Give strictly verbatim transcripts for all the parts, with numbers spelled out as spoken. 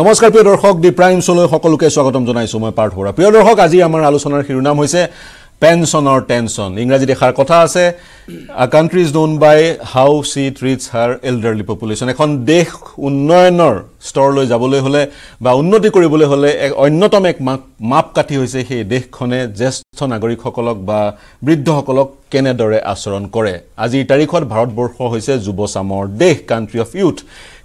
নমস্কাৰ প্ৰিয় দৰ্শক ডি প্ৰাইম চলৈ সকলোকে স্বাগতম জনাইছো মই পাঠ হোৰা প্ৰিয় দৰ্শক আজি আমাৰ আলোচনাৰ শিৰোনাম হৈছে পেনচনৰ টেনচন ইংৰাজীত এখাৰ কথা আছে a country is known by how she treats her elderly population এখন দেশ উন্নয়নৰ স্তৰলৈ যাবলৈ হলে বা উন্নতি কৰিবলৈ হলে এক অন্যতম এক মাপকাঠি হৈছে সেই দেশখনে জ্যেষ্ঠ নাগৰিকসকলক বা বৃদ্ধসকলক কেনেদৰে আচৰণ কৰে আজি তাৰিখত ভাৰতবৰ্ষ হৈছে যুৱচামৰ দেশ কান্ট্ৰি অফ ইউথ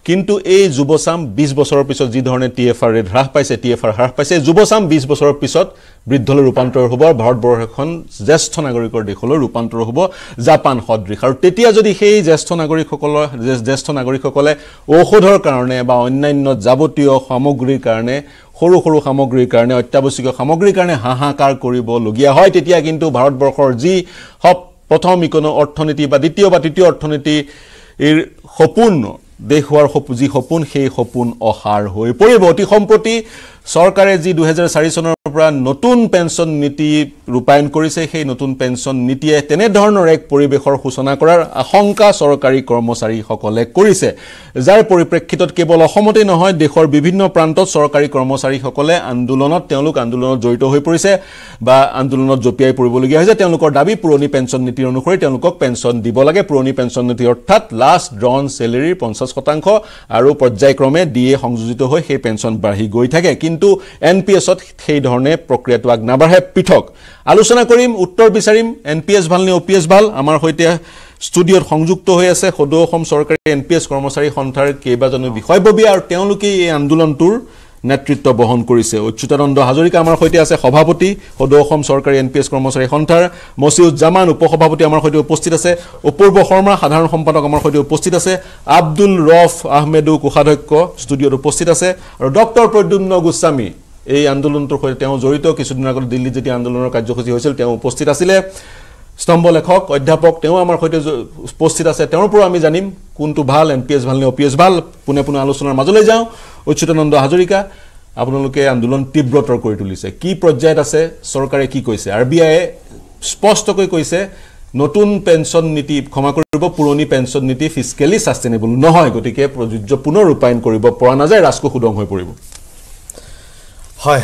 কিন্তু এই যুবচাম বিশ বছৰৰ পিছত যি ধৰণে টিএফআৰ ৰেট হ্ৰাস পাইছে টিএফআৰ হ্ৰাস পাইছে যুবচাম বিশ বছৰৰ পিছত বৃদ্ধলৈ ৰূপান্তৰ হ'ব ভাৰতবৰ্ষখন জ্যেষ্ঠ নাগৰিকৰ দেশলৈ ৰূপান্তৰ হ'ব জাপান সদৃশ আৰু তেতিয়া যদি সেই জ্যেষ্ঠ নাগৰিকসকলৰ জ্যেষ্ঠ নাগৰিকসকলে ঔষধৰ কাৰণে বা অন্যান্য যাৱতীয় সামগ্ৰীৰ কাৰণে হৰু হৰু সামগ্ৰীৰ কাৰণে অত্যাৱশ্যকীয় সামগ্ৰীৰ কাৰণে হাহাকাৰ কৰিব লগিয়া হয় তেতিয়া কিন্তু ভাৰতবৰ্ষৰ যি হপ প্ৰথম ইকোনো অৰ্থনীতি বা দ্বিতীয় বা তৃতীয় অৰ্থনীতি এৰ সপোন দেখুৱাৰ হপুজি হপুন সেই হপুন অহাৰ হৈ পৰিব অতি সম্প্ৰতি সৰকাৰে যি দুই হাজাৰ চাৰি চনৰ পৰা নতুন পেনচন নীতি ৰূপায়ণ কৰিছে সেই নতুন পেনচন নীতিয়ে তেনে ধৰণৰ এক পৰিবেশৰ সূচনা কৰাৰ আশংকা সৰকাৰি কৰ্মচাৰীসকলে কৰিছে যাৰ পৰিপ্ৰেক্ষিতত কেৱল অসমতে নহয় দেশৰ বিভিন্ন প্ৰান্তত সৰকাৰি কৰ্মচাৰীসকলে আন্দোলনত তেওঁলোক আন্দোলনত জড়িত হৈ পৰিছে বা আন্দোলনত জপিয়াই পৰিবলগীয়া হৈছে তেওঁলোকৰ দাবী পুৰণি পেনচন নীতি অনুসৰি তেওঁলোকক পেনচন দিব লাগে পুৰণি পেনচন নীতি অৰ্থাৎ লাষ্ট ড্ৰন সেলাৰি পঞ্চাছ শতাংশ আৰু পৰ্যায়ক্ৰমে ডিএ সংযোজিত হৈ সেই পেনচন বাঢ়ি গৈ থাকে কিন্তু এনপিএস ত সেই ধৰণে প্ৰক্ৰিয়াটো আগ নাবাঢ়ে পিঠক আলোচনা কৰিম উত্তৰ বিচাৰিম এনপিএস ভাল নে ওপিএস ভাল আমাৰ হৈতে স্টুডিওত সংযুক্ত হৈ আছে সদৌ অসম সৰকাৰি এনপিএস কৰ্মচাৰী সন্থাৰ কেবাজনো বিষয়ববী আৰু তেওঁলোকে এই আন্দোলনটোৰ নেতৃত্ব বহন কৰিছে উচ্চতানন্দ হাজৰিকা আমাৰ হৈতে আছে সভাপতি সদৌ অসম সৰকাৰি এনপিএস কৰ্মচাৰী সন্থাৰ মসিউদ জামান উপসভাপতি আমাৰ হৈতে উপস্থিত আছে অপূৰ্ব শৰ্মা সাধাৰণ সম্পাদক আমাৰ হৈতে উপস্থিত আছে আব্দুল ৰফ আহমেদু কোষাধ্যক্ষ স্টুডিওত উপস্থিত আছে আৰু ডক্টৰ প্ৰদ্যুম্ন গোস্বামী এই আন্দোলনটোৰ হৈতে তেওঁ জড়িত কিছুদিন আগত দিল্লী যেতি আন্দোলনৰ কাৰ্যসূচী হৈছিল তেওঁ উপস্থিত আছিল স্তম্ভ লেখক অধ্যাপক তেওঁ আমাৰ হৈতে উপস্থিত আছে তেওঁৰ পৰা আমি জানিম কোনটো ভাল এনপিএস ভাল নে ওপিএস ভাল পুনে পুনে আলোচনাৰ মাজলৈ যাও উচ্চতানন্দ হাজৰিকা আপোনালোকে আন্দোলন তীব্ৰতৰ কৰি তুলিছে কি পৰ্যায়ত আছে সৰকাৰে কি কৈছে আৰবিআই স্পষ্টকৈ কৈছে নতুন পেনচন নীতি ক্ষমা কৰিব পুৰণি পেনচন নীতি ফিস্কেলি সাস্টেইনেবল নহয় গতিকে প্ৰযোজ্য পুনৰ ৰূপায়ণ কৰিব পৰা নাযায় ৰাজক খুদং হৈ পৰিব হয়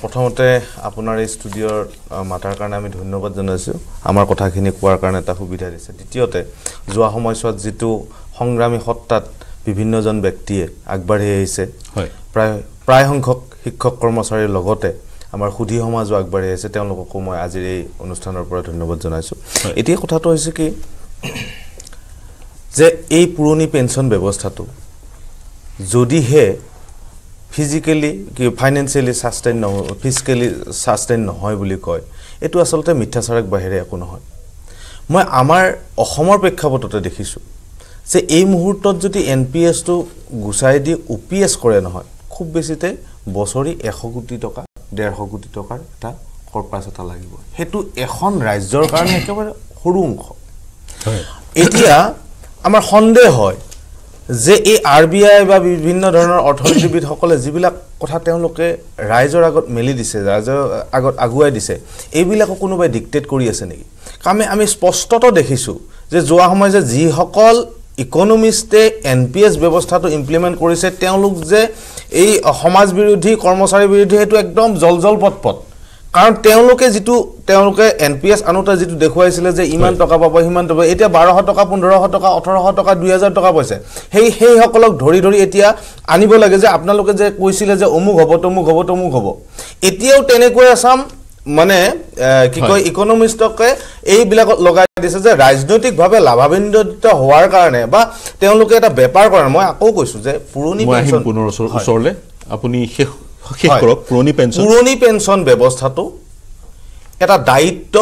প্ৰথমতে আপোনাৰ এই স্টুডিওৰ মাতাৰ কাৰণে আমি ধন্যবাদ জনাইছো আমাৰ কথাখিনি কোৱাৰ কাৰণে এটা সুবিধা দিছে দ্বিতীয়তে যোৱা সময়ছোৱাত যেটো সংগ্ৰামী হত্তাত বিভিন্ন জন ব্যক্তিয়ে আগবাঢ়ি আহিছে হয় প্ৰায় প্ৰায় সংখ্যক শিক্ষক কৰ্মচাৰীৰ লগতে আমাৰ খুদি সমাজ আগবাঢ়ি আহিছে তেওঁলোকক মই আজিৰ এই অনুষ্ঠানৰ পৰা ধন্যবাদ জনাইছো এতিয়া কথাটো হৈছে কি যে এই পুৰণি পেনচন ব্যৱস্থাটো যদিহে ফিজিক্যালি কি ফাইনান্সিয়ালি সাস্টেইন নহয় ফিজিক্যালি সাস্টেইন নহয় বুলি কয় এটো আসলতে মিথ্যাচাৰক বাহিৰে একো নহয় মই আমাৰ অসমৰ প্ৰেক্ষাপটতে দেখিছো যে এই মুহূৰ্তত যদি এনপিএস টো গুছাই দি ওপিএস কৰে নহয় খুব বেছিতে বছৰি এশ কোটি টকা ডেৰশ কোটি টকাৰ এটা কৰপাছ এটা লাগিব হেতু এখন ৰাজ্যৰ কাৰণে একেবাৰে সৰু অংশ এতিয়া আমাৰ সন্দেহ হয় যে এই আৰবিআই বা বিভিন্ন ধৰণৰ অৰ্থনীতিবিদ সকলে জিবিলা কথা তেওঁলোকে ৰাইজৰ আগত মেলি দিছে ৰাইজৰ আগত আগুৱাই দিছে এইবিলাক কোনোবাই ডিক্টেট কৰি আছে নেকি কামে আমি স্পষ্টত দেখিছো যে যোৱা সময় যে যি সকল ইকোনমিষ্টে এনপিএস ব্যৱস্থাটো ইমপ্লিমেন্ট কৰিছে তেওঁলোক যে এই সমাজ বিৰোধী কৰ্মচাৰী বিৰোধী হেতু একদম জলজল পটপট কাৰণ তেওঁলোকে যেটো তেওঁলোকে এনপিএস আনোটা যেটো দেখুৱাইছিল যে ইমান টকা পাব ইমান টকা এতিয়া বাৰশ টকা পোন্ধৰশ টকা ওঠৰশ টকা দুই হাজাৰ টকা পইছে হেই হেই সকলক ধৰি ধৰি এতিয়া আনিব লাগে যে আপোনালোকে যে কৈছিল যে অমুক হ'ব তমুক হ'ব তমুক হ'ব এতিয়াও তেনেকৈ আছাম মানে কি কয় ইকোনমিষ্টকে এই বিলাক লগাই দিছে যে ৰাজনৈতিকভাৱে লাভাবিন্দিত হোৱাৰ কাৰণে বা তেওঁলোকে এটা বেপাৰ কৰা মই আকৌ কৈছো যে পুৰণি পেনচন পুনৰ ওচৰলে আপুনি শেষ পুৰণি পেনচন পুৰণি পেনচন ব্যৱস্থাটো এটা দায়িত্ব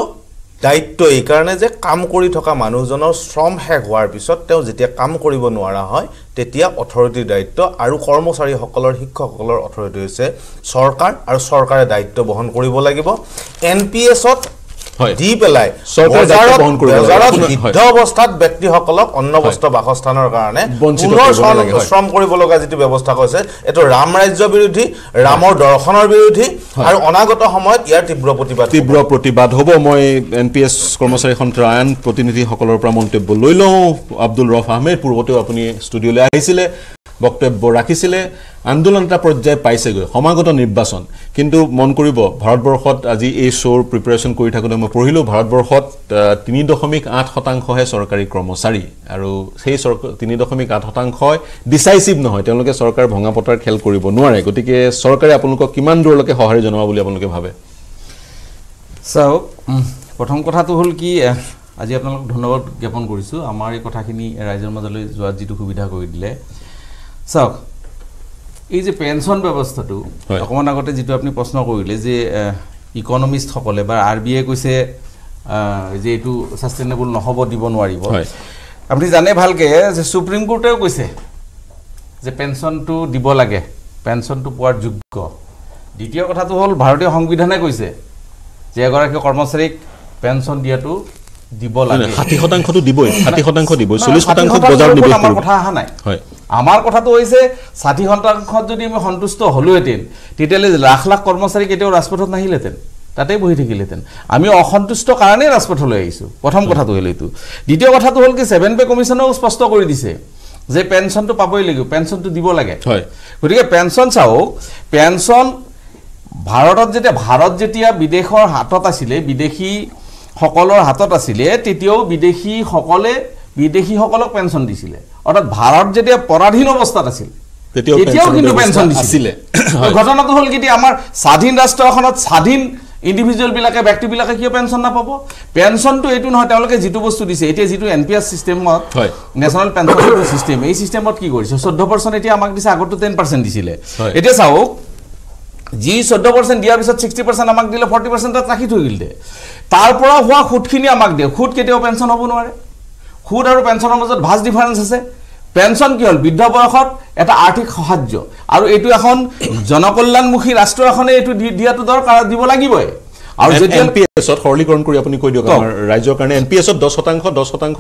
দায়িত্ব এই কাৰণে যে কাম কৰি থকা মানুহজনৰ শ্ৰম শেষ হোৱাৰ পিছত তেওঁ যেতিয়া কাম কৰিব নোৱাৰা হয় তেতিয়া অথৰিটিৰ দায়িত্ব আৰু কৰ্মচাৰী সকলৰ শিক্ষকসকলৰ অথৰিটি হৈছে সৰকাৰ আৰু সৰকাৰে দায়িত্ব বহন কৰিব লাগিব এনপিএস ত দি পেলাই সৰকাৰে দায়িত্ব বহন কৰিব লাগিব বৃদ্ধ অৱস্থাত ব্যক্তি সকলক অন্নবস্ত্ৰ বাসস্থানৰ কাৰণে পুনৰ শ্ৰম কৰিব লগা যেটো ব্যৱস্থা কৰিছে এটো ৰাম ৰাজ্য বিৰোধী ৰামৰ দৰ্শনৰ বিৰোধী আৰু অনাগত সময়ত ইয়াৰ তীব্ৰ প্ৰতিবাদ তীব্ৰ প্ৰতিবাদ হ'ব মই এনপিএস কৰ্মচাৰী সন্থাৰ আন প্ৰতিনিধি সকলৰ পৰা মন্তব্য লৈ লওঁ আব্দুল ৰফ আহমেদ পূৰ্বতেও আপুনি স্টুডিওলৈ আহিছিল বক্তব্য ৰাখিছিলে আন্দোলনটা পৰ্যায় পাইছেগৈ সমাগত নিৰ্বাচন কিন্তু মন কৰিব ভাৰতবৰ্ষত আজি এই শোৰ প্ৰিপাৰেচন কৰি থাকোতে মই পঢ়িলো ভাৰতবৰ্ষত three point eight শতাংশ হে সৰকাৰি কৰ্মচাৰী আৰু সেই three point eight শতাংশ ডিসাইসিভ নহয় তেওঁলোকে সৰকাৰ ভঙাপটাৰ খেল কৰিব নোৱাৰে গতিকে সৰকাৰে আপোনালোকক কিমান দূৰলৈকে সহায় জনাব বুলি আপোনালোকে ভাবে সো প্ৰথম কথাটো হল কি আজি আপোনালোক ধন্যবাদ জ্ঞাপন কৰিছো আমাৰ এই কথাখিনি ৰাইজৰ মাজলৈ যোৱা যিটো সুবিধা কৰি দিলে চাওক এই যে পেনশন ব্যৱস্থাটো অকমান আগতে যেটো আপুনি প্ৰশ্ন কৰিলে যে ইকোনমিস্ট সকলে বা আৰবিএ কৈছে যে এটো সাস্টেইনেবল নহব দিব নোৱাৰিব আপুনি জানে ভালকে যে সুপ্ৰিম কোৰ্টেও কৈছে যে পেনশনটো দিব লাগে পেনশনটো পোৱাৰ যোগ্য দ্বিতীয় কথাটো হল ভাৰতীয় সংবিধানে কৈছে যে এগৰাকী কৰ্মচাৰীক পেনশন দিয়াটো দিব লাগে ষাঠি শতাংশ তো দিবই ষাঠি শতাংশ দিবই চল্লিশ শতাংশ বজাৰ দিব আমাৰ কথা আহা নাই হয় আমাৰ কথা তো হৈছে ষাঠি শতাংশ যদি আমি সন্তুষ্ট হলুহেতেন তেতিয়ালে লাখ লাখ কৰ্মচাৰী কেতিয়াও ৰাজপথত নাহিলেতেন তাতে বহি থাকিলেতেন আমি অসন্তুষ্ট কাৰণে ৰাজপথলৈ আহিছো প্ৰথম কথা তো হলিতো দ্বিতীয় কথা তো হল কি seven পে কমিশনও স্পষ্ট কৰি দিছে যে পেনশন তো পাবই লাগিব পেনশন তো দিব লাগে হয় গতিকে পেনশন চাও পেনশন ভাৰতত যেতে ভাৰত যেতিয়া বিদেশৰ হাতত আছিল বিদেশী সকলৰ হাতত আছিলে তেতিয়াও বিদেশী সকলে বিদেশী সকলক পেনশন দিছিলে অৰ্থাৎ ভাৰত যেতিয়া পৰাধীন অৱস্থাত আছিল তেতিয়াও কিন্তু পেনশন দিছিলে ঘটনাটো হল কি আমাৰ স্বাধীন ৰাষ্ট্ৰখনত স্বাধীন ইন্ডিভিজুয়াল বিলাকে ব্যক্তি বিলাকে কিয় পেনশন না পাবো পেনশন তো এটু নহয় তেওঁলোকে যেটো বস্তু দিছে এতিয়া যেটো এনপিএস সিস্টেমত ন্যাশনাল পেনশন সিস্টেম এই সিস্টেমত কি কৰিছে fourteen percent এতিয়া আমাক দিছে আগটো ten percent দিছিলে এতিয়া চাওক জি fourteen percent দিয়াৰ পিছত sixty percent আমাক দিলে forty percent ৰাখি থৈ গিলতে তাৰপৰা হোৱা খুটখিনি আমাক দে খুট কেতিয়াও পেনশন হ'ব নোৱাৰে খুট আৰু পেনশনৰ মাজত ভাজ ডিফাৰেন্স আছে পেনশন কি হল বৃদ্ধ বয়সত এটা আৰ্থিক সাহায্য আৰু এটো এখন জনকল্যাণমুখী ৰাষ্ট্ৰ এখনে এটো দিয়াটো দৰকাৰ দিব লাগিবই আৰু যদি এনপিএস ত হৰলিকৰণ কৰি আপুনি কৈ দিওক আমাৰ ৰাজ্যৰ কাৰণে এনপিএস ত ten percent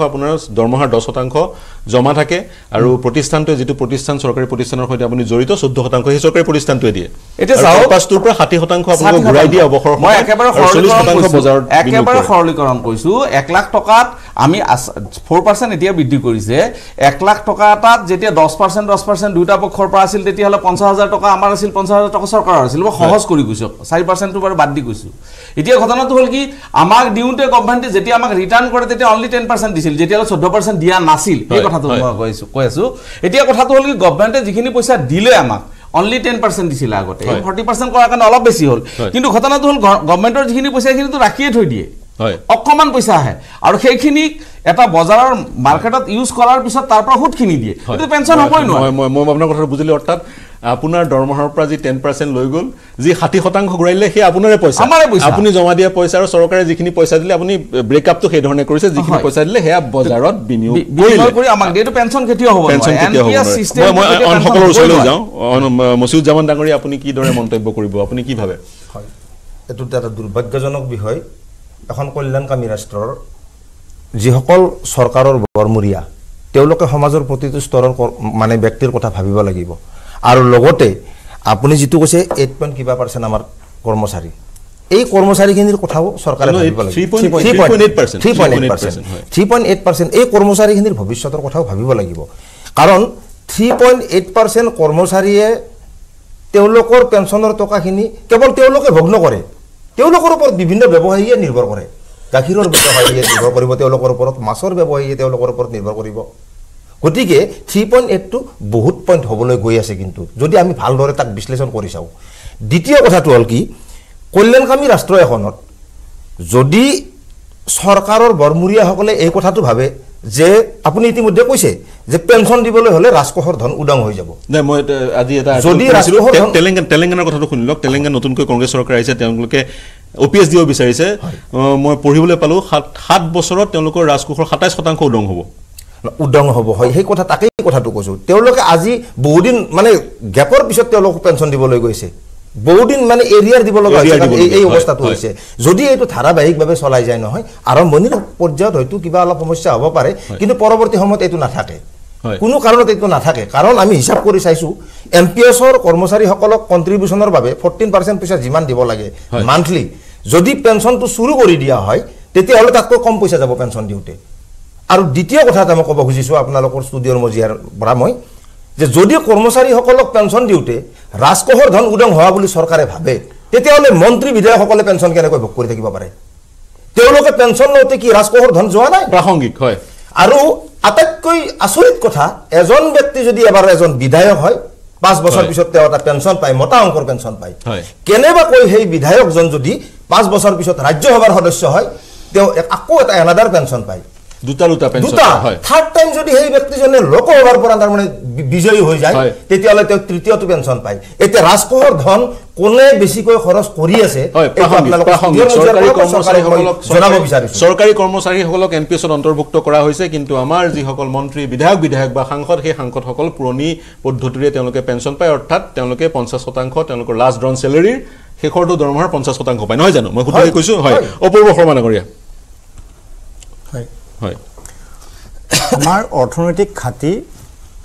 আপোনাৰ দৰমহাৰ ten percent জমা থাকে আৰু প্ৰতিষ্ঠানটো যেটো প্ৰতিষ্ঠান সৰকাৰি প্ৰতিষ্ঠানৰ সৈতে আপুনি জড়িত fourteen percent সেই সৰকাৰি প্ৰতিষ্ঠানটোৱে দিয়ে এটা চাও পাঁচটোৰ পৰা sixty percent আপুনি ঘূৰাই দি অৱসৰ মই একেবাৰে forty percent বজাৰত একেবাৰে হৰলিকৰণ কৈছো one লাখ টকাত আমি four percent এতিয়া বৃদ্ধি কৰিছে one লাখ টকা তাত যেতিয়া ten percent ten percent দুটা পক্ষৰ পৰা আছিল তেতিয়া হলে fifty thousand টকা আমাৰ আছিল fifty thousand টকা সৰকাৰ আছিল মই সহজ কৰি কৈছো four percent টো বাদ দি কৈছো এতিয়া ঘটনাটো হল কি আমাক ডিউতে গভমেন্টে যেতি আমাক রিটার্ন কৰে তেতি অনলি ten percent দিছিল যেতি হল fourteen percent দিয়া নাছিল এই কথাটো মই কৈছো কৈ আছো এতিয়া কথাটো হল কি গভমেন্টে যিখিনি পইচা দিলে আমাক অনলি ten percent দিছিল আগতে forty percent কৰাৰ কাৰণে অলপ বেছি হল কিন্তু ঘটনাটো হল গভমেন্টৰ যিখিনি পইচা খিনি তো ৰাখিয়ে থৈ দিয়ে হয় অকমান পইচা আহে আৰু সেইখিনি এটা বজাৰৰ মাৰ্কেটত ইউজ কৰাৰ পিছত তাৰ পৰা হুটখিনি দিয়ে কিন্তু পেনশন হবই নহয় মই মই আপোনাৰ কথা বুজিলে অৰ্থাৎ আপোনাৰ দৰমহাৰ পৰা যি ten percent লৈ গল যি sixty percent ঘূৰাইলে হে আপোনাৰে পইচা আমাৰে পইচা আপুনি জমা দিয়া পইচা আৰু সৰকাৰে যিখিনি পইচা দিলে আপুনি ব্ৰেক আপ তো সেই ধৰণে কৰিছে যিখিনি পইচা দিলে হে বজাৰত বিনিয়োগ কৰি আমাক দেটো পেনশন কেতিয়া হ'ব এনপিএস সিস্টেম মই অন সকলৰ ওচৰলৈ যাও মসিউদ জামান ডাঙৰি আপুনি কি ধৰণে মন্তব্য কৰিব আপুনি কি ভাবে হয় এটো এটা দুৰ্ভাগ্যজনক বিষয় এখন কল্যাণকামী ৰাষ্ট্ৰৰ যিসকল সৰকাৰৰ বৰমুৰিয়া তেওঁলোকে সমাজৰ প্ৰতিটো স্তৰৰ মানে ব্যক্তিৰ কথা ভাবিব লাগিব আৰু লগতে আপুনি যেটো কৈছে eight point five percent আমাৰ কৰ্মচাৰী এই কৰ্মচাৰীখিনিৰ কথাও সৰকাৰে ভাবিব লাগিব three point eight percent three point eight percent three point eight percent এই কৰ্মচাৰীখিনিৰ ভৱিষ্যতৰ কথাও ভাবিব লাগিব কাৰণ three point eight percent কৰ্মচাৰীয়ে তেওঁলোকৰ পেনশনৰ টকাখিনি কেৱল তেওঁলোকে ভগ্ন কৰে তেওঁলোকৰ ওপৰত বিভিন্ন ব্যৱহাৰিয়ে নিৰ্ভৰ কৰে গাখীৰৰ ব্যৱহাৰিয়ে নিৰ্ভৰ কৰিব তেওঁলোকৰ ওপৰত মাছৰ ব্যৱহাৰিয়ে তেওঁলোকৰ ওপৰত নিৰ্ভৰ কৰিব গতিকে three point eight টু বহুত পয়েন্ট হবলৈ গৈ আছে কিন্তু যদি আমি ভালদৰে তাক বিশ্লেষণ কৰি চাও দ্বিতীয় কথাটো হল কি কল্যাণকামী ৰাষ্ট্ৰ এখনত যদি সৰকাৰৰ বৰমুৰিয়া সকলে এই কথাটো ভাবে যে আপুনি ইতিমধ্যে কৈছে যে পেনশন দিবলৈ হলে ৰাজকোষৰ ধন উদাং হৈ যাব না মই আজি এটা যদি তেলেংগানা তেলেংগানাৰ কথাটো শুনিলক তেলেংগানা নতুনকৈ কংগ্ৰেছ সৰকাৰ আইছে তেওঁলোকে O P S দিও বিচাৰিছে মই পঢ়িবলৈ পালো seven বছৰত তেওঁলোকৰ ৰাজকোষৰ twenty-seven percent উদাং হ'ব উদং হ'ব হয় সেই কথা তাকেই কথাটো কৈছো তেওঁলোকে আজি বহুদিন মানে গ্যাপৰ পিছত তেওঁলোক পেনশন দিবলৈ গৈছে বহুদিন মানে এৰিয়াৰ দিবলৈ গৈছে এই অৱস্থাটো হৈছে যদি এইটো ধাৰাবাহিকভাৱে চলাই যায় নহয় আৰম্ভণিৰ পৰ্যায়ত হয়তো কিবা অলপ সমস্যা হ'ব পাৰে কিন্তু পৰৱৰ্তী সময়ত এইটো নাথাকে কোনো কাৰণত এইটো নাথাকে কাৰণ আমি হিসাব কৰি চাইছো এমপিএসৰ কৰ্মচাৰী সকলক কন্ট্ৰিবিউশনৰ বাবে fourteen percent পইচা যিমান দিব লাগে মান্থলি যদি পেনশনটো শুরু কৰি দিয়া হয় তেতিয়া হলে তাতকৈ কম পইচা যাব পেনশন দিউতে আৰু দ্বিতীয় কথা আমি কব খুজিছো আপোনালোকৰ স্টুডিওৰ মজিয়াৰ পৰা মই যে যদি কর্মচারী সকলক পেনশন দিউতে রাজকোহর ধন উদং হওয়া বলি সরকারে ভাবে তেতিয়া হলে মন্ত্রী বিধায়ক সকলে পেনশন কেনে কই ভোগ কৰি থাকিব পাৰে তেওলোকে পেনশন লওতে কি ৰাজকোহৰ ধন যোৱা নাই প্ৰাসঙ্গিক হয় আৰু আটাইতকৈ আচৰিত কথা এজন ব্যক্তি যদি এবাৰ এজন বিধায়ক হয় পাঁচ বছৰ পিছত তেওটা পেনশন পায় মোটা অংকৰ পেনশন পায় কেনেবা কই হেই বিধায়ক জন যদি পাঁচ বছৰ পিছত ৰাজ্যসভাৰ সদস্য হয় তেও আকো এটা এনাদাৰ পেনশন পায় দুটা লুটা পেনশন হয় থার্ড টাইম যদি এই ব্যক্তিজনে লোক ওভার পর আন্দার মানে বিজয়ী হই যায় তেতিয়ালে তে তৃতীয় তো পেনশন পায় এতে রাজকোহর ধন কোনে বেশি কই খরচ করি আছে সরকারি কর্মচারী হলক জনাব বিচাৰি সৰকাৰি কৰ্মচাৰী হলক এনপিএস অন্তৰ্ভুক্ত কৰা হইছে কিন্তু আমাৰ যি সকল মন্ত্ৰী বিধায়ক বিধায়ক বা সাংসদ হে সাংসদ সকল পুৰণি পদ্ধতিৰে তেওঁলোকে পেনশন পায় অৰ্থাৎ তেওঁলোকে পঞ্চাশ শতাংশ তেওঁলোকৰ লাস্ট ড্ৰন স্যালাৰি হেকৰটো দৰমহাৰ পঞ্চাশ শতাংশ পায় নহয় জানো মই খুদাই কৈছো হয় অপূৰ্ব শৰ্মা নগৰিয়া হয় হয় আমাৰ অৰ্থনৈতিক খাতি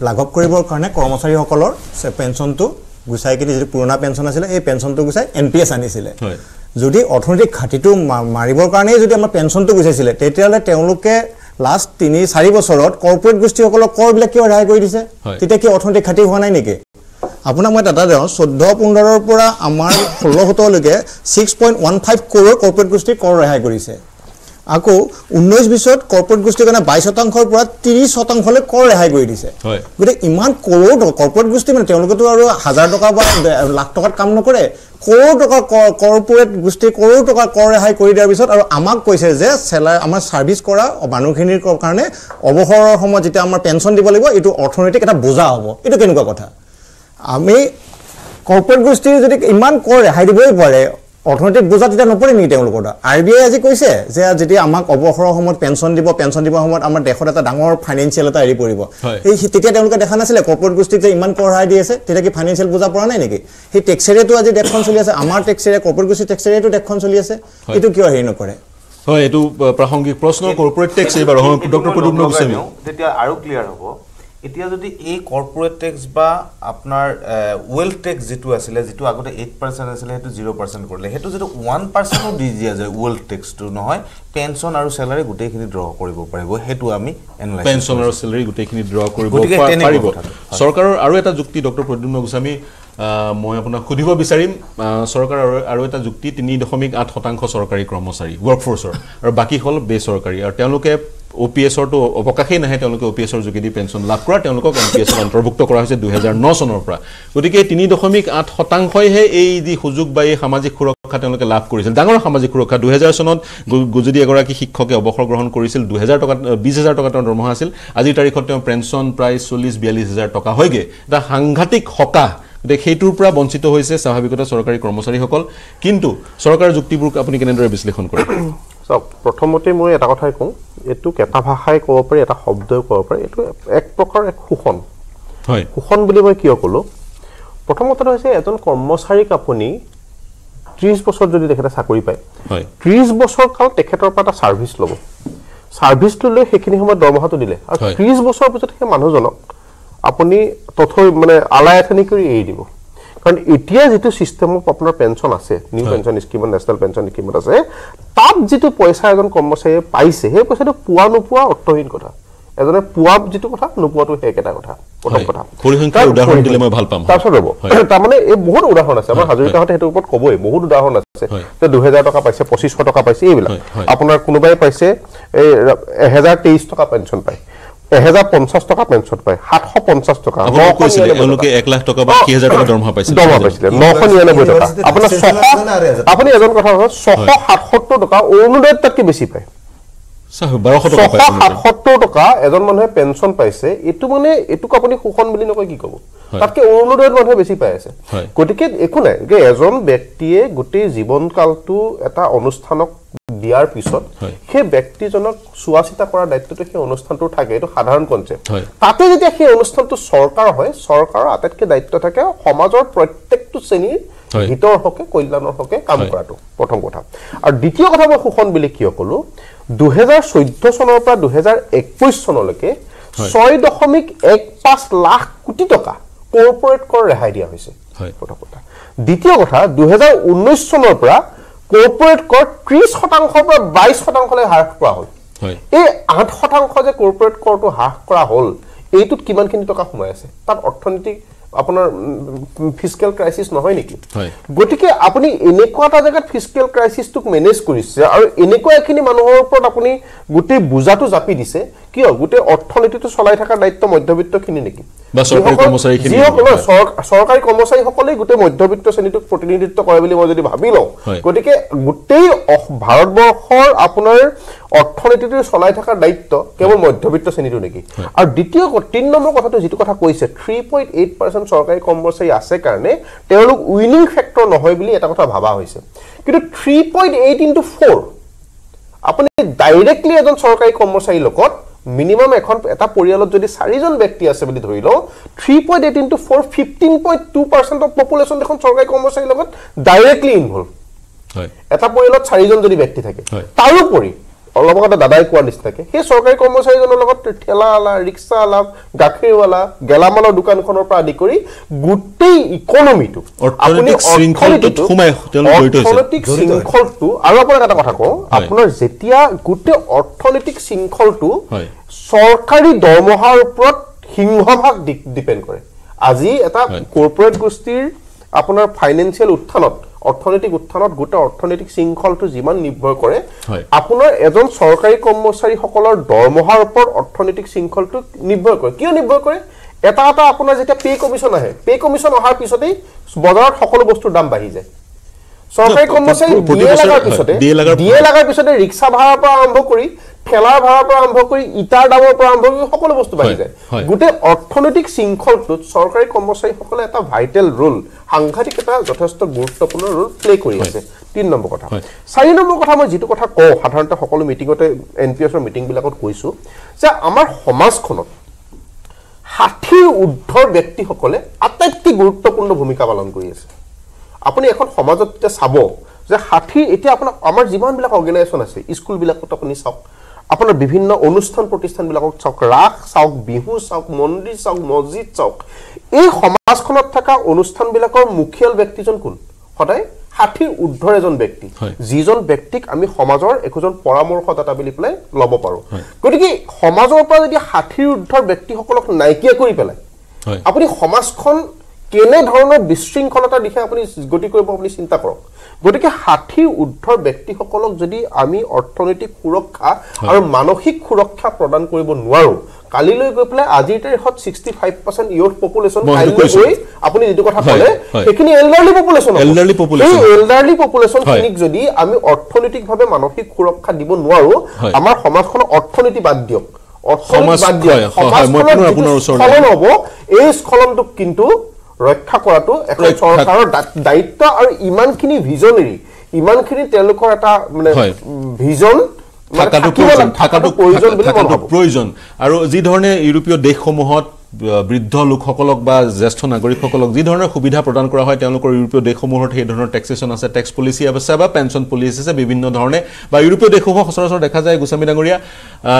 লাঘব কৰিবৰ কাৰণে কৰ্মচাৰী সকলৰ পেনশনটো গুছাই কিনি যে পুৰণা পেনশন আছিল এই পেনশনটো গুছাই এনপিএস আনিছিল হয় যদি অৰ্থনৈতিক খাতিটো মাৰিবৰ কাৰণে যদি আমাৰ পেনশনটো গুছাইছিল তেতিয়ালে তেওঁলোকে লাস্ট তিনি চাৰি বছৰত কৰ্পোৰেট গোষ্ঠী সকলৰ কৰ বিলা কি ৰায় কৰি দিছে তেতিয়া কি অৰ্থনৈতিক খাতি হোৱা নাই নেকি আপোনাক মই দাতা দেও চৈধ্য পোন্ধৰ ৰ পৰা আমাৰ ষোল্ল সোতৰ লৈকে ছয় পইণ্ট এক পাঁচ কোটি কৰ্পোৰেট গোষ্ঠী কৰ ৰায় কৰিছে আকো ঊনৈশ বিশ কৰ্পোৰেট গোষ্ঠীৰ কাৰণে বাইশ শতাংশৰ পৰা ত্ৰিশ শতাংশলৈ কৰ ৰেহাই কৰি দিছে গতে ইমান কৰোড কৰ্পোৰেট গোষ্ঠী মানে তেওঁলোকটো আৰু হাজাৰ টকা বা লাখ টকাৰ কাম নকৰে কৰোড টকা কৰ্পোৰেট গোষ্ঠী কৰোড টকা কৰ ৰেহাই কৰি দিয়াৰ পিছত আৰু আমাক কৈছে যে সেলাৰ আমাৰ সাৰ্ভিস কৰা মানুহখিনিৰ কাৰণে অবহৰৰ সময় যেতিয়া আমাৰ পেনশন দিব লাগিব এটো অৰ্থনৈতিক এটা বোজা হ'ব এটো কেনেকুৱা কথা আমি কৰ্পোৰেট গোষ্ঠী যদি ইমান কৰ ৰেহাই দিবই পাৰে অৰ্থনৈতিক বোজা তেতিয়া নপৰি নি তেওঁলোকৰ আৰবিআই আজি কৈছে যে যদি আমাক অবহৰ সময়ত পেনশন দিব পেনশন দিব সময়ত আমাৰ দেশৰ এটা ডাঙৰ ফাইনান্সিয়াল এটা এৰি পৰিব এই তেতিয়া তেওঁলোকে দেখা নাছিল কৰ্পোৰেট গোষ্ঠীক যে ইমান কৰ হাই দিছে তেতিয়া কি ফাইনান্সিয়াল বোজা পৰা নাই নেকি এই টেক্সৰেটো আজি দেখখন চলি আছে আমাৰ টেক্সৰে কৰ্পোৰেট গোষ্ঠী টেক্সৰেটো দেখখন চলি আছে এটো কিয় হেৰি নকৰে হয় এটো প্ৰাসংগিক প্ৰশ্ন কৰ্পোৰেট টেক্স এবাৰ ডক্টৰ প্ৰদীপ নগোস্বামী তেতিয়া আৰু ক্লিয়াৰ হ'ব এতিয়া যদি এই কৰ্পোৰেট টেক্স বা আপোনাৰ ওয়েলথ টেক্স যেটো আছিলে যেটো আগতে আঠ পাৰ্চেণ্ট আছিলে হেতু শূন্য পাৰ্চেণ্ট কৰিলে হেতু যেটো এক পাৰ্চেণ্ট দি দিয়া যায় ওয়েলথ টেক্সটো নহয় পেনশন আৰু স্যালাৰি গুটেখিনি ড্ৰ কৰিব পাৰিব হেতু আমি এনালাইজ পেনশন আৰু স্যালাৰি গুটেখিনি ড্ৰ কৰিব পাৰিব সৰকাৰৰ আৰু এটা যুক্তি ডক্টৰ প্ৰদীপ নগোস্বামী মই আপোনাক খুদিব বিচাৰিম সৰকাৰৰ আৰু এটা যুক্তি তিনি দশমিক আঠ শতাংশ সৰকাৰি কৰ্মচাৰী ওয়াৰ্কফোৰ্সৰ আৰু বাকি হল বেচৰকাৰী আৰু তেওঁলোকে O P S or to opokakhe nahe teonloke O P S or jogedi pension labh kora teonlokok N P S antorbukto kora hoise দুই হাজাৰ ন sonor pora gotike তিনি দশমিক আঠ shotankhoi he ei di hujug ba ei samajik surokha teonloke labh korisil dangor samajik surokha দুই হাজাৰ sonot gojudi egoraki shikkhoke obohor grohon korisil দুই হাজাৰ taka বিশ হাজাৰ taka ton dormoha asil aji tarikhot teo pension price চল্লিশ বিয়াল্লিশ হাজাৰ taka hoige da hanghatik hoka dekhetur pura bonchito hoise sahabikota sorkari kormosari hokol kintu sorkar jukti buruk apuni kenendore bislekhan kore So, প্ৰথমতে মই এটা কথা কওঁ এটু কেটা ভাষাই কব পাৰি এটা শব্দ কব পাৰি এটু এক প্ৰকাৰ এক খুখন হয় খুখন বুলি মই কিয় কলো প্ৰথমতে হৈছে এজন কৰ্মচাৰী আপুনি ত্ৰিশ বছৰ যদি তেখেতে চাকৰি পায় হয় ত্ৰিশ বছৰ কাল তেখেতৰ পৰা সাৰ্ভিস লব সাৰ্ভিস টো লৈ হেখিনি সময় দৰমহাটো দিলে আৰু ত্ৰিশ বছৰ পিছত হে মানুহজনক আপুনি তথৈ মানে আলায়াথনি কৰি এৰি দিব কাৰণ এতিয়া যেটো সিস্টেম আপোনাৰ পেনশন আছে নিউ পেনশন স্কিম আৰু নেচনেল পেনশন স্কিম আছে তাত যেটো পইচা এজন কৰ্মচাৰীয়ে পাইছে হে পইচাটো পুৱা নপুৱা অৰ্থহীন কথা এজনে পুৱাব যেটো কথা নপুৱাটো হে কেটা কথা প্ৰথম কথা পৰিসংখ্যাৰ উদাহৰণ দিলে মই ভাল পাম তাৰ সৰব তাৰ মানে এই বহুত উদাহৰণ আছে আমাৰ হাজৰিকাহতে হেতু ওপৰত কবই বহুত উদাহৰণ আছে তে দুই হাজাৰ টকা পাইছে পঁচিশ শ টকা পাইছে এইবিলাক আপোনাৰ কোনোবাই পাইছে এই এক হাজাৰ তেইছ টকা পেনশন পায় এক হাজাৰ পঞ্চাশ টকা পেনশন পায় সাতশ পঞ্চাশ টকা মই কৈছিল এলকে এক লাখ টকা বা দুই হাজাৰ টকা দৰমহা পাইছিল দৰমহা পাইছিল নশ নিৰানব্বৈ টকা আপোনা ছশ আপুনি এজন কথা ছশ সাতসত্তৰ টকা অনুদৰ তককে বেছি পায় বাৰশ টকা পায় ছশ সাতসত্তৰ টকা এজন মানুহে পেনশন পাইছে এটো মানে এটোক আপুনি খুখন বুলি নকৈ কি কব তাতকে অনুদৰ মানুহে বেছি পায় আছে গটিকে একো নাই যে এজন ব্যক্তিয়ে গটে জীৱন কালটো এটা অনুষ্ঠানক দিয়াৰ পিছত হে ব্যক্তিজনক সুৱাচিতা কৰা দায়িত্বটো হে অনুষ্ঠানটো থাকে এটো সাধাৰণ কনসেপ্ট তাতে যেতিয়া হে অনুষ্ঠানটো সৰকাৰ হয় সৰকাৰৰ আটাইতকৈ দায়িত্ব থাকে সমাজৰ প্ৰত্যেকটো শ্ৰেণীৰ হিতৰ হকে কল্যাণৰ হকে কাম কৰাটো প্ৰথম কথা আৰু দ্বিতীয় কথা মই খুখন বুলি কিয় কলো দুই হাজাৰ চৈধ্য চনৰ পৰা দুই হাজাৰ একৈশ চনলৈকে ছয় দশমিক এক পাঁচ লাখ কোটি টকা কৰ্পোৰেট কৰ ৰেহাই দিয়া হৈছে হয় প্ৰথম কথা দ্বিতীয় কথা দুই হাজাৰ ঊনৈশ চনৰ পৰা কৰ্পোৰেট কৰ ত্ৰিশ শতাংশ পৰা বাইশ শতাংশলৈ হ্ৰাস কৰা হ'ল এই আঠ শতাংশ যে কৰ্পোৰেট কৰটো হ্ৰাস কৰা হ'ল এইটোত কিমানখিনি টকা সোমাই আছে তাত অৰ্থনৈতিক আপোনাৰ ফিস্কেল ক্ৰাইসিস নহয় নেকি গটিকে আপুনি এনেকোটা জায়গা ফিস্কেল ক্ৰাইসিসটুক মেনেজ কৰিছে আৰু এনেকোয়াখিনি মানুহৰ ওপৰত আপুনি গুটি বুজাটো জাপি দিছে কিয় গুটি অৰ্থনীতিটো চলাই থকাৰ দায়িত্ব মধ্যবিত্তখিনি নেকি বা সৰকাৰি কৰ্মচাৰীখিনি সৰকাৰি কৰ্মচাৰী সকলে গুটি মধ্যবিত্ত শ্ৰেণীটুক প্ৰতিনিধিত্ব কৰে বুলি মই যদি ভাবি লও গটিকে গুটি ভাৰতবৰ্ষৰ আপোনাৰ অৰ্থনীতিটো চলাই থকাৰ দায়িত্ব কেৱল মধ্যবিত্ত শ্ৰেণীটো নেকি আৰু দ্বিতীয় তিন নম্বৰ কথাটো যেটো কথা কৈছে three point eight percent সরকারি কর্মচারী আছে কারণে তেওলোক উইনিং ফ্যাক্টর নহয় বুলি এটা কথা ভাবা হইছে কিন্তু three point eight into four আপুনি ডাইরেক্টলি এজন সরকারি কর্মচারী লগত মিনিমাম এখন এটা পরিয়ালত যদি four জন ব্যক্তি আছে বুলি ধৰিলো three point eight into four fifteen point two percent of population দেখোন সরকারি কর্মচারী লগত ডাইরেক্টলি ইনভলভ হয় এটা পরিয়ালত four জন যদি ব্যক্তি থাকে তার উপৰি অলবগটা দাদাই কোৱা লিস্তাকে হে সৰকাৰি কৰ্মচাৰী জনৰ লগত ঠেলালা ৰিক্সালা গাখীৰৱালা গেলামালৰ দোকানখনৰ পৰা আদি কৰি গুটেই ইকোনমিটো আপুনি শৃংখলটো খুমাই তেলৰ গৈটো আছে অৰ্থনৈতিক শৃংখলটো আৰু আপোনাৰ এটা কথা কওঁ আপোনাৰ যেতিয়া গুটে অৰ্থনৈতিক শৃংখলটো সৰকাৰি দৰমহাৰ ওপৰত হিংহভাগ ডিপেন্ড কৰে আজি এটা কৰ্পোৰেট গোষ্ঠীৰ আপোনাৰ ফাইনান্সিয়াল উত্থানত অৰ্থনৈতিক উত্থানত গোটা অৰ্থনৈতিক শৃংখলটো জিমান নিৰ্ভৰ কৰে আপোনাৰ এজন সৰকাৰি কৰ্মচাৰী সকলৰ দৰমহাৰ ওপৰ অৰ্থনৈতিক শৃংখলটো নিৰ্ভৰ কৰে কিয় নিৰ্ভৰ কৰে এটা এটা আপোনাৰ যেটা পে কমিশন আহে পে কমিশন অহাৰ পিছতেই বজাৰত সকলো বস্তুৰ দাম বাঢ়ি যায় সৰকাৰি কৰ্মচাৰী দিয়ে লাগাৰ পিছতে দিয়ে লাগাৰ পিছতে ৰিক্সা ভাড়া পৰা আৰম্ভ কৰি খেলা ভাড়া পৰা আৰম্ভ কৰি ইটাৰ দামৰ পৰা আৰম্ভ কৰি সকলো বস্তু বাঢ়ি যায় গোটে অৰ্থনৈতিক শৃংখলটোত সৰকাৰি কৰ্মচাৰী সকলে এটা ভাইটেল ৰোল সাংঘাতিক এটা যথেষ্ট গুৰুত্বপূৰ্ণ ৰোল প্লে কৰি আছে তিন নম্বৰ কথা চাৰি নম্বৰ কথা মই যেটো কথা কওঁ সাধাৰণতে সকলো মিটিংতে এনপিএছৰ মিটিং বিলাকত কৈছো যে আমাৰ সমাজখনত ষাঠি উদ্ধৰ ব্যক্তি সকলে আটাইতকৈ গুৰুত্বপূৰ্ণ ভূমিকা পালন কৰি আছে আপুনি এখন সমাজত চাবো যে ষাঠি এটা আপোনাৰ আমাৰ জীৱন বিলাক অৰ্গানাইজেচন আছে স্কুল বিলাকত আপুনি চাওক আপোনাৰ বিভিন্ন অনুষ্ঠান প্ৰতিষ্ঠান বিলাকক চাওক ৰাখ চাওক বিহু চাওক মন্দিৰ চাওক মসজিদ চাওক এই সমাজখনত থকা অনুষ্ঠান বিলাকৰ মুখ্যল ব্যক্তিজন কোন হঠাই ষাঠি উদ্ধৰ এজন ব্যক্তি যিজন ব্যক্তিক আমি সমাজৰ একজন পৰামৰ্শদাতা বুলি পেলাই লব পাৰো গতিকে সমাজৰ পৰা যদি ষাঠি উদ্ধৰ ব্যক্তি সকলক নাইকিয়া কৰি পেলাই আপুনি সমাজখন কেনে ধৰণৰ বিশৃংখলতা দেখে আপুনি গতি কৰিব আপুনি চিন্তা কৰক গতিকে ষাঠি উদ্ধৰ ব্যক্তি সকলক যদি আমি অৰ্থনৈতিক সুৰক্ষা আৰু মানসিক সুৰক্ষা প্ৰদান কৰিব নোৱাৰো কালি লৈ গৈ প্লে আজিৰ তাৰিখত sixty-five percent ইয়ৰ পপুলেশন কালি লৈ আপুনি যেটো কথা কলে এখিনি elderly population elderly population elderly population খিনিক যদি আমি অৰ্থনৈতিকভাৱে মানসিক সুৰক্ষা দিব নোৱাৰো আমাৰ সমাজখন অৰ্থনীতি বাদ দিয়ক সমাজ বাদ দিয়ক সমাজখন আপোনাৰ ওচৰত হ'ব এই স্খলনটো কিন্তু ৰক্ষা কৰাটো এখন সৰকাৰৰ দায়িত্ব আৰু ইমানখিনি ভিজনাৰী ইমানখিনি তেলকৰ এটা মানে ভিজন থাকাটো থাকাটো প্ৰয়োজন বুলি মনত প্ৰয়োজন আৰু যি ধৰণে ইউৰোপীয় দেশসমূহত বৃদ্ধ লোকসকলক বা জ্যেষ্ঠ নাগৰিকসকলক যি ধৰণৰ সুবিধা প্ৰদান কৰা হয় তেওঁলোকৰ ইউৰোপীয় দেশসমূহত সেই ধৰণৰ টেক্সেচন আছে টেক্স পলিচি আছে বা পেনচন পলিচি আছে বিভিন্ন ধৰণে বা ইউৰোপীয় দেশসমূহ সচৰাচৰ দেখা যায় গুছামি ডাঙৰীয়া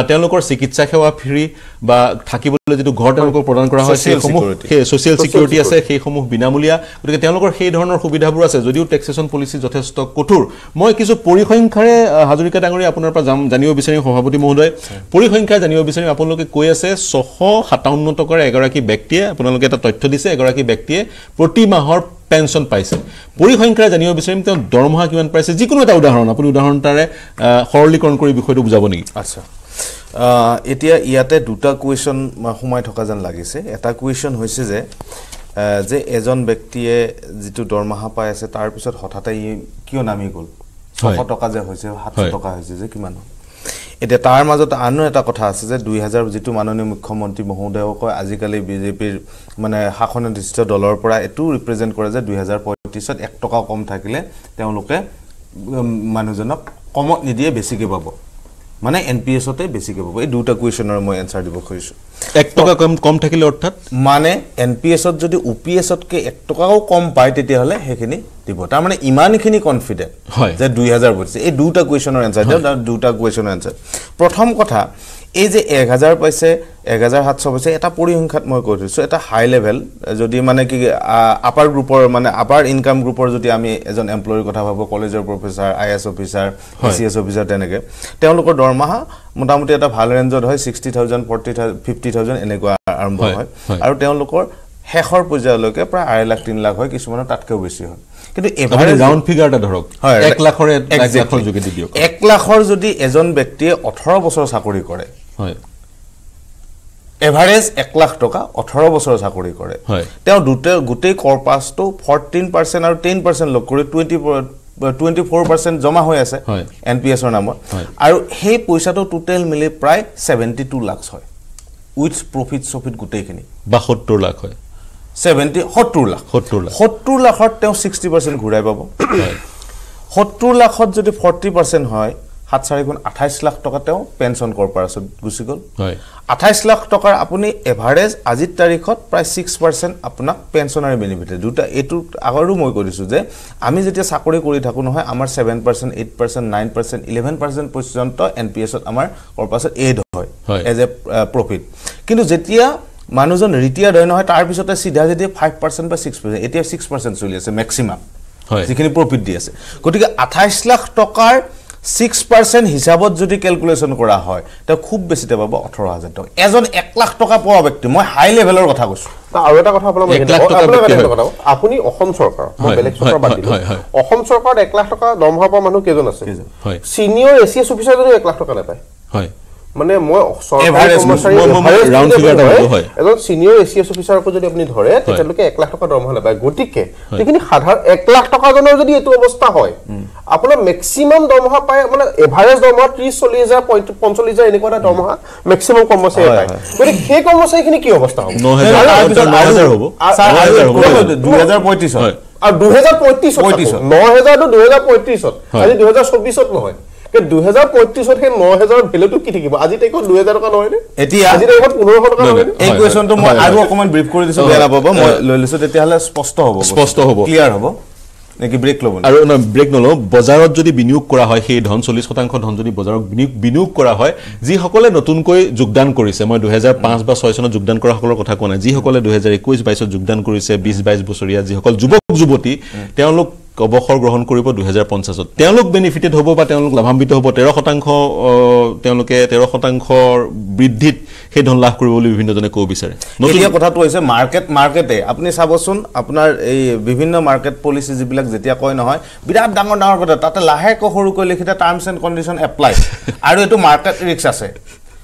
তেওঁলোকৰ চিকিৎসা সেৱা ফ্ৰী বা থাকিবলৈ যেটো ঘৰ তেওঁলোকক প্ৰদান কৰা হয় সেইসমূহ সেই সোশ্যাল সিকিউৰিটি আছে সেইসমূহ বিনামূলীয়া গতিকে তেওঁলোকৰ সেই ধৰণৰ সুবিধাবোৰ আছে যদিও টেক্সেচন পলিচি যথেষ্ট কঠোৰ মই কিছু পৰিসংখ্যাৰে হাজৰিকা ডাঙৰীয়া আপোনাৰ পৰা জানিব বিচাৰিম সভাপতি মহোদয় পৰিসংখ্যা জানিব বিচাৰিম আপোনালোকে কৈ আছে six hundred fifty-seven এগৰাকী ব্যক্তিয়ে আপোনালোকে এটা তথ্য দিছে এগৰাকী ব্যক্তিয়ে প্ৰতি মাহৰ পেনশন পাইছে পৰিসংখ্যা জানিব বিচাৰিম তেওঁ দৰমহা কিমান পাইছে যি কোনো এটা উদাহৰণ আপুনি উদাহৰণটাৰে সৰলীকৰণ কৰি বিষয়টো বুজাব নেকি আচ্ছা এতিয়া ইয়াতে দুটা কোৱেশ্চন সোমাই থকা যেন লাগিছে এটা কোৱেশ্চন হৈছে যে যে এজন ব্যক্তিয়ে যেটো দৰমহা পাই আছে তাৰ পিছত হঠাতে কিয় নামি গল six hundred টকা যে হৈছে seven hundred টকা হৈছে যে কিমান এটা তার মাজত আন এটা কথা আছে যে two thousand যেটো মাননীয় মুখ্যমন্ত্রী মহোদয় কয় আজিকালি বিজেপিৰ মানে শাসনাধিষ্ঠ দলৰ পৰা এটু ৰিপ্ৰেজেন্ট কৰে যে two thousand thirty-five ত one টকা কম থাকিলে তেওঁলোকে মানুহজনক কমত নি দিয়ে বেছিকে পাব মানে এনপিএস হতে বেছিকে পাব এই দুটা কোৱেশ্চনৰ মই আনসার দিব খুজিছো one টকা কম কম থাকিলে অর্থাৎ মানে এনপিএস ত যদি ওপিএস তকে one টকাও কম পায় তেতিয়া হলে হেখিনি দিব তাৰ মানে ইমানখিনি কনফিডেন্ট যে two thousand পৰিছে এই দুটা কোৱেশ্চনৰ আনসাৰ দিও দুটা কোৱেশ্চনৰ আনসাৰ প্ৰথম কথা এই যে one thousand পাইছে one thousand seven hundred পাইছে এটা পৰিসংখ্যাত মই কৈ দিছো এটা হাই লেভেল যদি মানে কি আপাৰ গ্ৰুপৰ মানে আপাৰ ইনকাম গ্ৰুপৰ যদি আমি এজন এমপ্লয়ৰ কথা ভাবো কলেজৰ professor IAS officer CS officer তেনেকে তেওঁলোকৰ দৰমহা মোটামুটি এটা ভাল ৰেঞ্জত হয় sixty thousand forty thousand fifty thousand এনেকুৱা আৰম্ভ হয় আৰু তেওঁলোকৰ হেখৰ পৰ্যায়লৈকে প্ৰায় one point five লাখ হয় কিছুমান তাতকেও বেছি হয় কিন্তু এভাৰেজ ৰাউন্ড ফিগাৰটা ধৰক one লাখৰ এক লাখৰ যোগেদি দিওক one লাখৰ যদি এজন ব্যক্তিয়ে eighteen বছৰ চাকৰি কৰে হয় এভাৰেজ one লাখ টকা eighteen বছৰ চাকৰি কৰে তেওঁ দুটে গুটেই কৰ্পাসটো fourteen percent আৰু ten percent লক কৰি twenty twenty-four percent জমা হৈ আছে এনপিএস ৰ নামৰ আৰু সেই পইচাটো টোটাল মিলি প্ৰায় seventy-two লাখ হয় উইথ প্ৰফিট সফিট গুটেখিনি seventy-two লাখ হয় seventy seventy-two লাখ seventy-two লাখত তেওঁ sixty percent ঘূৰাই পাব seventy লাখত যদি forty percent হয় seventy-eight লাখ টকা তেওঁ পেনশন কৰ্পোৰেচন গুছি গল twenty-eight লাখ টকাৰ আপুনি এভাৰেজ আজিৰ তাৰিখত প্ৰায় six percent আপোনাক পেনশনাৰী বেনিফিট দুটা এটু আগৰু মই কৰিছো যে আমি যেতিয়া চাকৰি কৰি থাকো নহয় আমাৰ seven percent eight percent nine percent eleven percent পৰ্যন্ত এনপিএস ত আমাৰ কৰ্পোৰেচন এড হয় এজ এ প্ৰফিট কিন্তু যেতিয়া মানুজন ৰিটিয়াৰ হয় নহয় তাৰ পিছতে সিধা যদি five percent বা six percent এতিয়া six percent চলি আছে ম্যাক্সিমাম হয় যিখিনি প্ৰফিট দি আছে গতিকে twenty-eight লাখ টকাৰ six percent হিসাবত যদি ক্যালকুলেশন কৰা হয় তা খুব বেছিতে পাবা eighteen thousand টকা এজন one লাখ টকা পোৱা ব্যক্তি মই হাই লেভেলৰ কথা কৈছো আৰু এটা কথা আপোনাক মই আপুনি অসম সরকার মই বেলেগ সরকার বাদ দিলো অসম সরকার one লাখ টকা দমহা পা মানুহ কেজন আছে সিনিয়ৰ এসিএস অফিচাৰ যদি one লাখ টকা নাপায় হয় মানে মই এভাৰেজ ৰাউন্ড ফিগাৰটা হয় এজন সিনিয়ৰ এসিএস অফিচাৰ কো যদি আপুনি ধৰে তেতিয়ালৈকে one লাখ টকা দৰমহা নাপায় গটিকে তেখিনি সাধাৰণ one লাখ টকা জনৰ যদি এটো অৱস্থা হয় আপোনা ম্যাক্সিমাম দৰমহা পায় মানে এভাৰেজ দৰমহা thirty forty thousand forty-five thousand এনেকুৱা দৰমহা ম্যাক্সিমাম কৰ্মচাৰী পায় মানে সেই কৰ্মচাৰীখিনি কি অৱস্থা হ'ব nine thousand হ'ব স্যাৰ twenty thirty-five হয় আৰু twenty thirty-five nine thousand টো twenty thirty-five আজি twenty twenty-four ত নহয় के twenty thirty-five হে nine thousand ভ্যালু তো কি থাকিব আজি টাইকো two thousand টাকা নহয় নে এতিয়া আজি টাইকো fifteen hundred টাকা নহয় এই কোয়েশ্চন তো মই আৰু অকমান ব্ৰিফ কৰি দিছো বেয়া পাব মই লইলিছো তেতিয়ালে স্পষ্ট হ'ব স্পষ্ট হ'ব ক্লিয়ার হ'ব নেকি ব্রেক লব আৰু না ব্ৰেক নলো বজাৰত যদি বিনিয়োগ কৰা হয় সেই ধন forty percent ধন যদি বজাৰত বিনিয়োগ কৰা হয় যি সকলে নতুন কৈ যোগদান কৰিছে মই two thousand five বা six চনত যোগদান কৰা সকলৰ কথা কোৱা নাই যি সকলে twenty twenty-one twenty-two ত যোগদান কৰিছে twenty twenty-two বছৰীয়া যি সকল যুৱক যুৱতী তেওঁলোক অবহৰ গ্ৰহণ কৰিব twenty fifty ত তেওঁলোক বেনিফিটেড হ'ব বা তেওঁলোক লাভান্বিত হ'ব thirteen শতাংশ তেওঁলোকে thirteen শতাংশৰ বৃদ্ধিত সেই ধন লাভ কৰিব বুলি বিভিন্ন জনে কো বিচাৰে নতুন কথাটো হৈছে মাৰ্কেট মাৰ্কেটে আপুনি সাবসুন আপোনাৰ এই বিভিন্ন মাৰ্কেট পলিসি জিবিলাক যেতিয়া কয় নহয় বিৰাট ডাঙৰ ডাঙৰ কথা তাতে লাহে কোহৰু কৈ লিখিতা টাৰ্মস এন্ড কন্ডিশন এপ্লাই আৰু এটো মাৰ্কেট ৰিস্ক আছে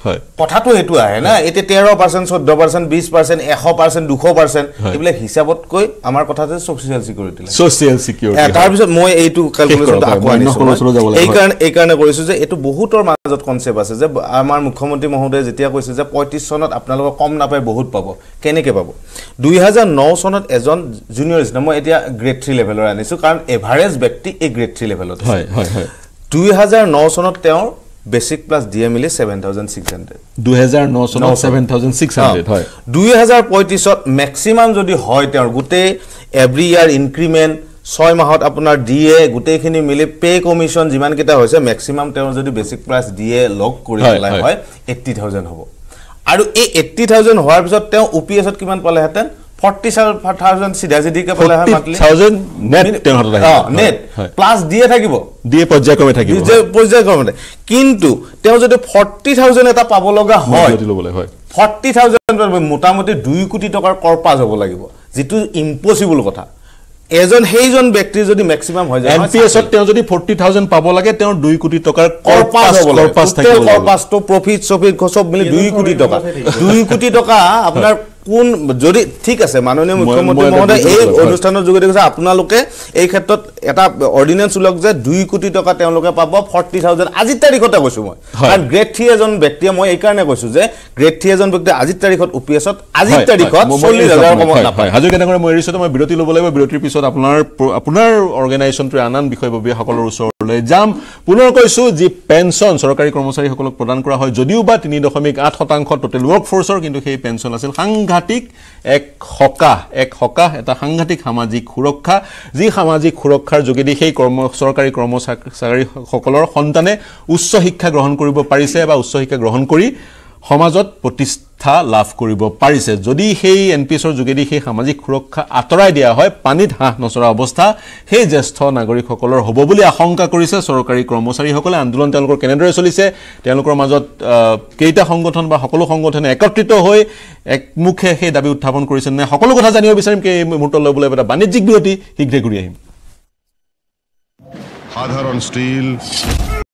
হয় কথাটো এটো আহে না এতে thirteen percent fourteen percent twenty percent one hundred percent two hundred percent ইবলে হিসাবত কই আমার কথাতে সোশ্যাল সিকিউরিটি লাগে সোশ্যাল সিকিউরিটি তার পিছত মই এইটো ক্যালকুলেশন আকো আনিছো এই কারণে এই কারণে কৰিছো যে এটো বহুতৰ মাজত কনসেপ্ট আছে যে আমাৰ মুখ্যমন্ত্রী মহোদয় যেতিয়া কৈছে যে thirty-five সনত আপোনালোক কম না পায় বহুত পাব কেনেকে পাব two thousand nine সনত এজন জুনিয়ৰ ইছ মই এতিয়া গ্ৰেড three লেভেলৰ আনিছো কাৰণ এভাৰেজ ব্যক্তি এই গ্ৰেড three লেভেলত হয় হয় হয় two thousand nine সনত তেওঁ Basic plus D M L is seven thousand six hundred. two thousand nine sono seven thousand six hundred. Hai. twenty twenty-five sot maximum jodi hoy te gute every year increment six mahot apunar D A gute khini mile pay commission jiman kita hoise maximum te jodi basic plus D A log kori pelai hoy eighty thousand hobo. Aru ei eighty thousand hoar pisot te O P S ot kiman pale haten forty thousand sidajidi ke pale ha matli forty thousand net te hota ha net plus D A thakibo দিয়ে পৰ্যায় কমে থাকিব যে পৰ্যায় কমে কিন্তু তেও যদি forty thousand এটা পাব লগা হয় forty thousand মোটামুটি two কোটি টকাৰ কৰপাজ হ'ব লাগিব যেটো ইম্পসিবল কথা এজন হেইজন ব্যক্তি যদি ম্যাক্সিমাম হয় যায় এনপিএস ত তেও যদি forty thousand পাব লাগে তেও two কোটি টকাৰ কৰপাজ কৰপাজ থাকিব কৰপাজ তো প্ৰফিট সফিট সব মিলি two কোটি টকা two কোটি টকা আপোনাৰ কোন যদি ঠিক আছে মাননীয় মুখ্যমন্ত্ৰী মহোদয় এই অনুষ্ঠানৰ যোগে কৈছে আপোনালোকে এই ক্ষেত্ৰত এটা অৰ্ডিনেন্স লক যে two কোটি টকা তেওঁলোকে পাব forty thousand আজি তাৰিখতে কৈছো মই কাৰণ গ্ৰেড three এজন ব্যক্তি মই এই কাৰণে কৈছো যে গ্ৰেড three এজন ব্যক্তি আজি তাৰিখত O P S ত আজি তাৰিখত forty thousand কমত নাপায় আজি কেনেকৈ মই এৰিছো মই বিৰতি ল'ব লাগিব বিৰতিৰ পিছত আপোনাৰ আপোনাৰ অৰ্গানাইজেচনটোৰ আনন্দ বিষয়ববি সকলৰ ওচৰলৈ যাম পুনৰ কৈছো যে পেনশন সৰকাৰি কৰ্মচাৰী সকলক প্ৰদান কৰা হয় যদিও বা three point eight শতাংশ টোটাল ৱৰ্ক ফ'ৰ্চৰ কিন্তু সেই পেনশন আছিল সাংঘাতিক এক হকা এক হকা এটা সাংঘাতিক সামাজিক সুৰক্ষা যি সামাজিক সুৰক্ষাৰ যোগেদি সেই কৰ্ম সৰকাৰি কৰ্মচাৰী সকলৰ সন্তানে উচ্চ শিক্ষা গ্ৰহণ কৰিব পাৰিছে বা উচ্চ শিক্ষা গ্ৰহণ কৰি সমাজত প্ৰতিষ্ঠা লাভ কৰিব পাৰিছে যদি সেই এনপিএসৰ যোগেদি সেই সামাজিক সুৰক্ষা আতৰাই দিয়া হয় পানীত হাঁহ নচৰা অৱস্থা সেই জ্যেষ্ঠ নাগৰিকসকলৰ হ'ব বুলি আশংকা কৰিছে সৰকাৰি কৰ্মচাৰীসকলে আন্দোলন তেওঁলোকৰ কেনেদৰে চলিছে তেওঁলোকৰ মাজত কেইটা সংগঠন বা সকলো সংগঠন একত্ৰিত হৈ একমুখে সেই দাবী উত্থাপন কৰিছে নে সকলো কথা জানিব বিচাৰিম কি মুটলৈ বলে এটা বাণিজ্যিক বিৰতি হিগ্ৰেগুৰি আহিম সাধাৰণ ষ্টীল